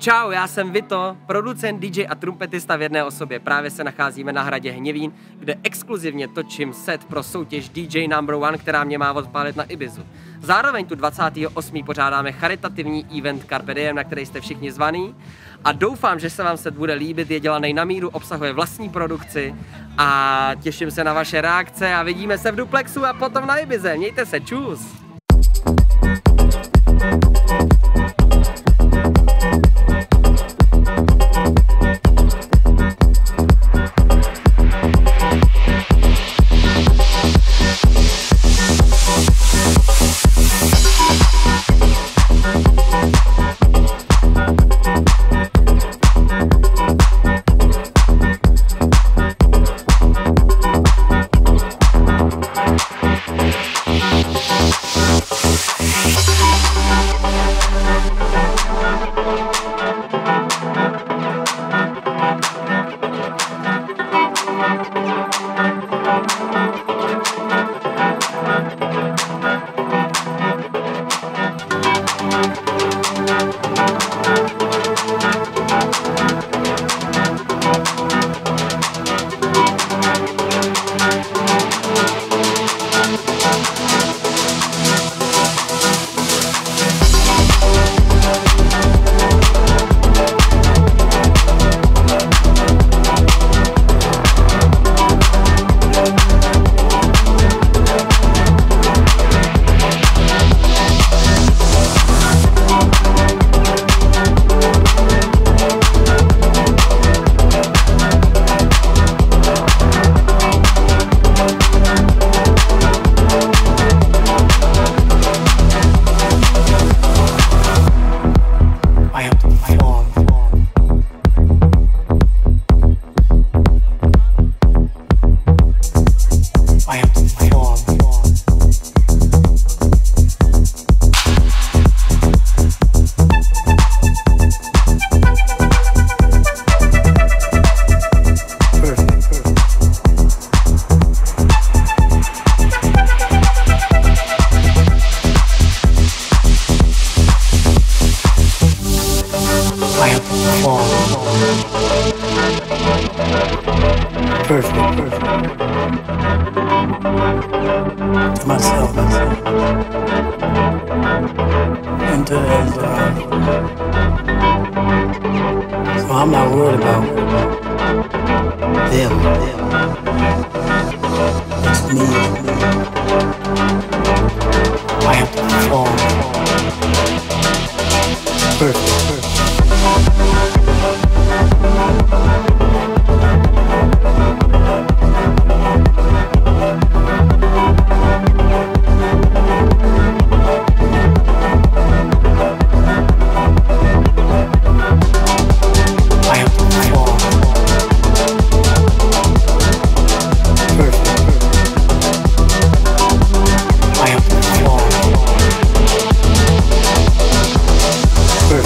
Čau, já jsem Vito, producent, DJ a trumpetista v jedné osobě. Právě se nacházíme na Hradě Hněvín, kde exkluzivně točím set pro soutěž DJ number 1, která mě má odpálit na Ibizu. Zároveň tu 28. pořádáme charitativní event Carpe Diem, na který jste všichni zvaní. A doufám, že se vám set bude líbit, je dělaný na míru, obsahuje vlastní produkci a těším se na vaše reakce a vidíme se v duplexu a potom na Ibize. Mějte se, čus!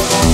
Perfect.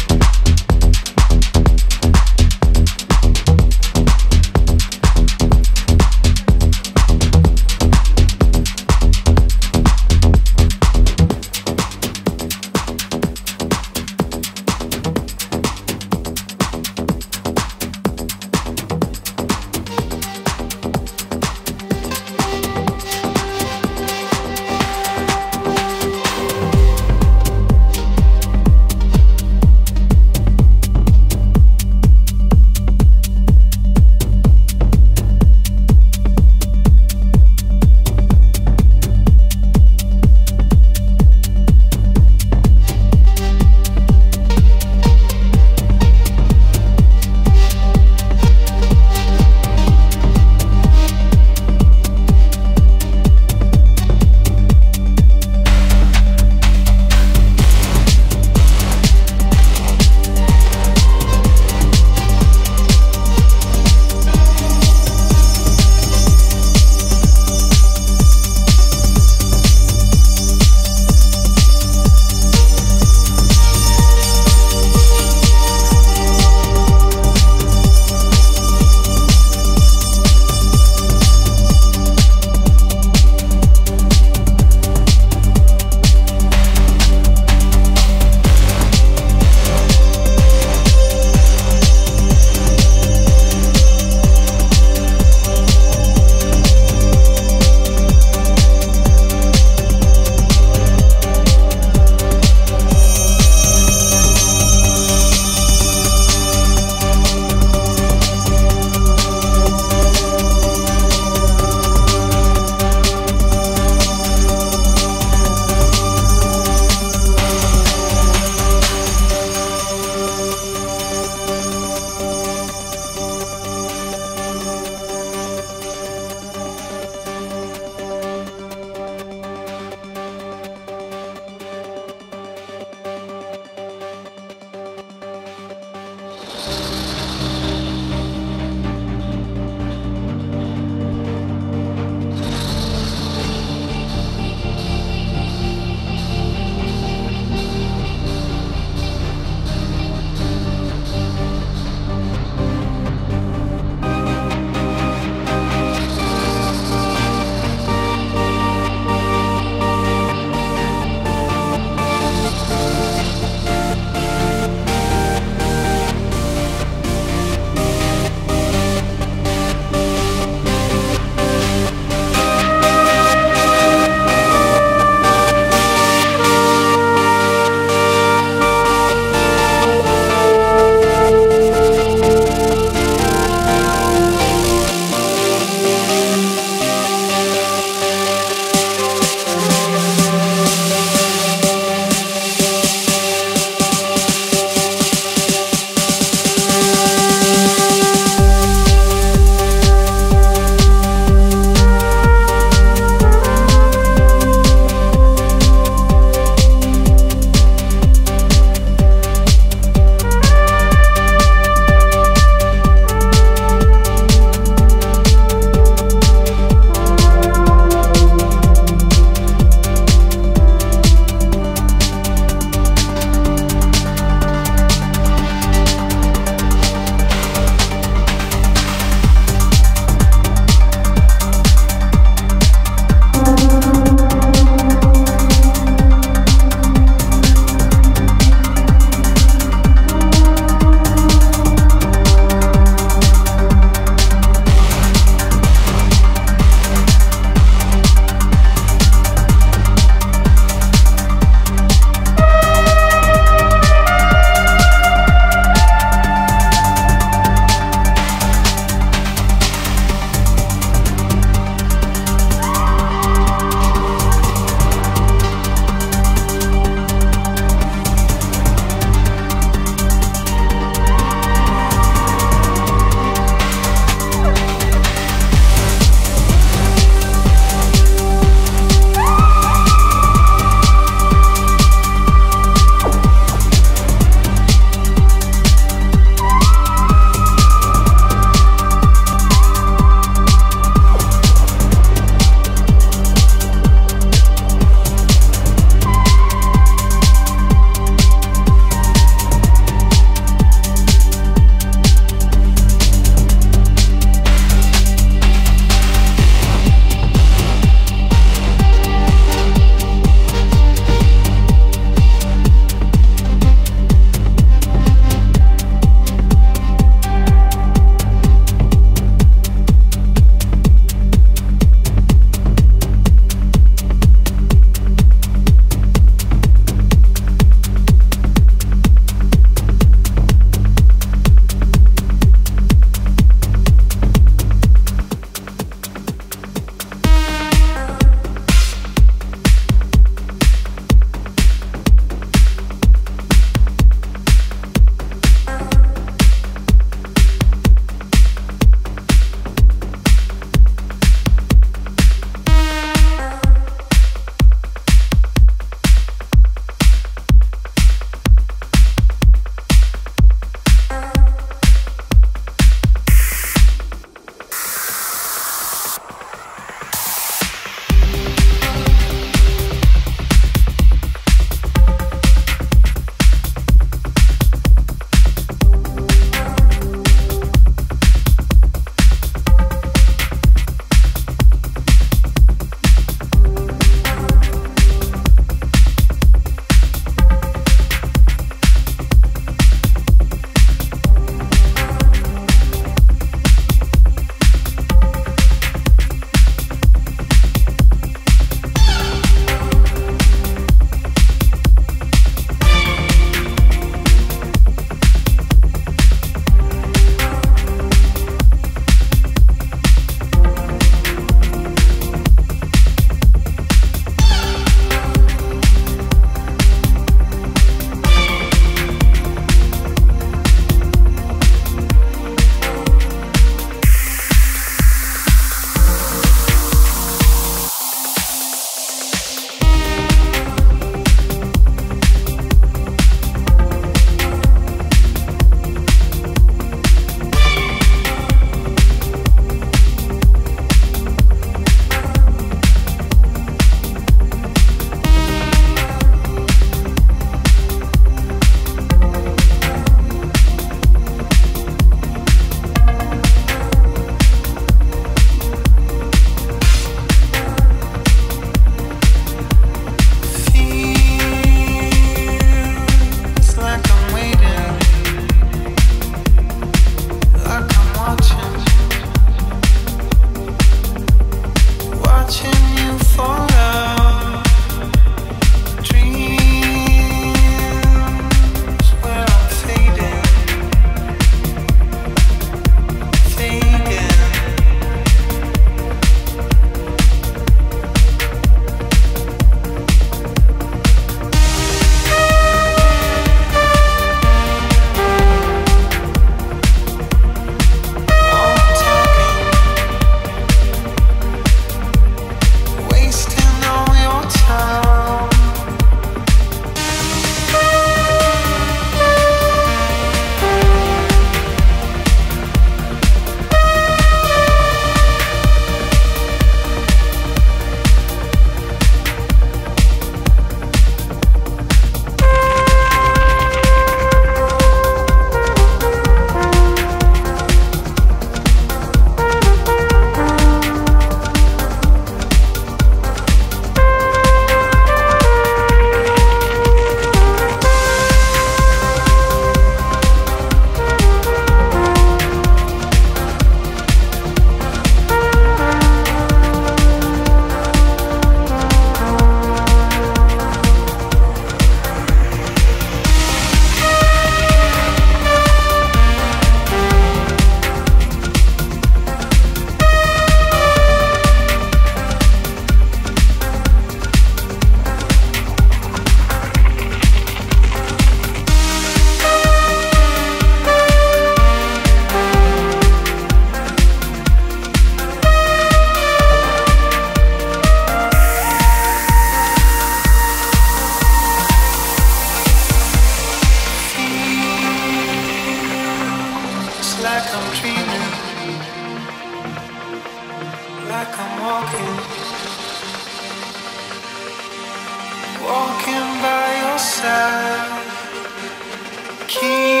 key.